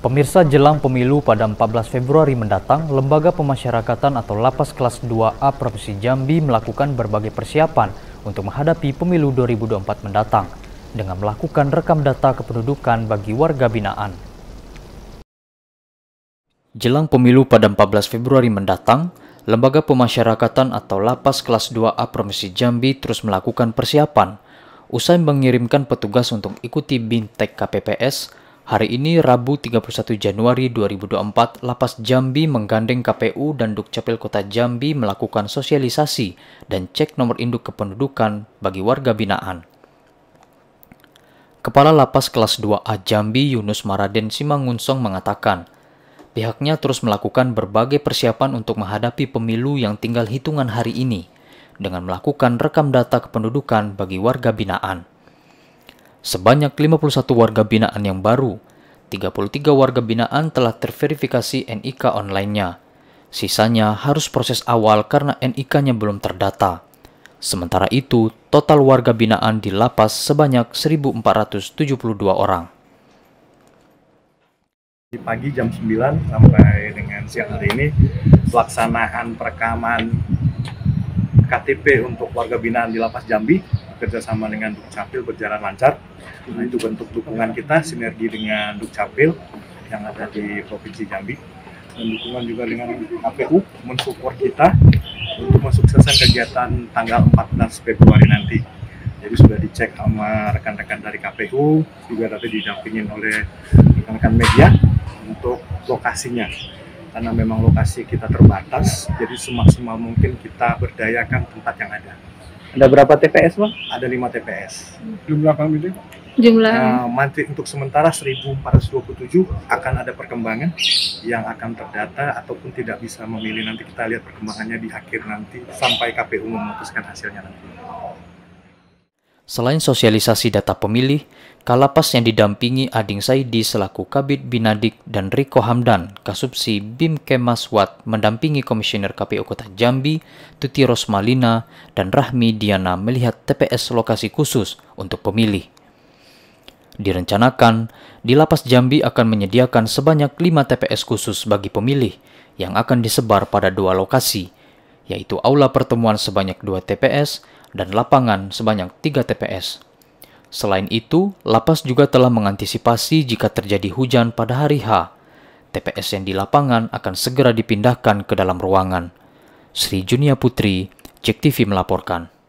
Pemirsa, jelang pemilu pada 14 Februari mendatang, Lembaga Pemasyarakatan atau LAPAS kelas 2A Provinsi Jambi melakukan berbagai persiapan untuk menghadapi pemilu 2024 mendatang dengan melakukan rekam data kependudukan bagi warga binaan. Jelang pemilu pada 14 Februari mendatang, Lembaga Pemasyarakatan atau LAPAS kelas 2A Provinsi Jambi terus melakukan persiapan usai mengirimkan petugas untuk ikuti bintek KPPS. Hari ini Rabu 31 Januari 2024, Lapas Jambi menggandeng KPU dan Dukcapil Kota Jambi melakukan sosialisasi dan cek nomor induk kependudukan bagi warga binaan. Kepala Lapas Kelas 2A Jambi Yunus Maraden Simangunsong mengatakan, pihaknya terus melakukan berbagai persiapan untuk menghadapi pemilu yang tinggal hitungan hari ini dengan melakukan rekam data kependudukan bagi warga binaan. Sebanyak 51 warga binaan yang baru, 33 warga binaan telah terverifikasi NIK online-nya. Sisanya harus proses awal karena NIK-nya belum terdata. Sementara itu, total warga binaan di lapas sebanyak 1.472 orang. Di pagi jam 9 sampai dengan siang hari ini, pelaksanaan perekaman KTP untuk warga binaan di Lapas Jambi kerjasama dengan Dukcapil berjalan lancar. Nah, itu bentuk dukungan kita sinergi dengan Dukcapil yang ada di Provinsi Jambi dan dukungan juga dengan KPU mensupport kita untuk mensukseskan kegiatan tanggal 14 Februari nanti. Jadi sudah dicek sama rekan-rekan dari KPU, juga tadi didampingin oleh rekan-rekan media untuk lokasinya. Karena memang lokasi kita terbatas, jadi semaksimal mungkin kita berdayakan tempat yang ada. Ada berapa TPS, Bang? Ada 5 TPS. Jumlah pemilih? Jumlah. Untuk sementara 1.427 akan ada perkembangan yang akan terdata ataupun tidak bisa memilih. Nanti kita lihat perkembangannya di akhir nanti sampai KPU memutuskan hasilnya nanti. Selain sosialisasi data pemilih, Kalapas yang didampingi Ading Saidi selaku Kabid Binadik dan Riko Hamdan, Kasubsi Bim Kemaswat mendampingi Komisioner KPU Kota Jambi, Tuti Rosmalina, dan Rahmi Diana melihat TPS lokasi khusus untuk pemilih. Direncanakan, di Lapas Jambi akan menyediakan sebanyak 5 TPS khusus bagi pemilih yang akan disebar pada 2 lokasi, yaitu aula pertemuan sebanyak 2 TPS, dan lapangan sebanyak 3 TPS. Selain itu, lapas juga telah mengantisipasi jika terjadi hujan pada hari H. TPS yang di lapangan akan segera dipindahkan ke dalam ruangan. Sri Junia Putri, JEK TV melaporkan.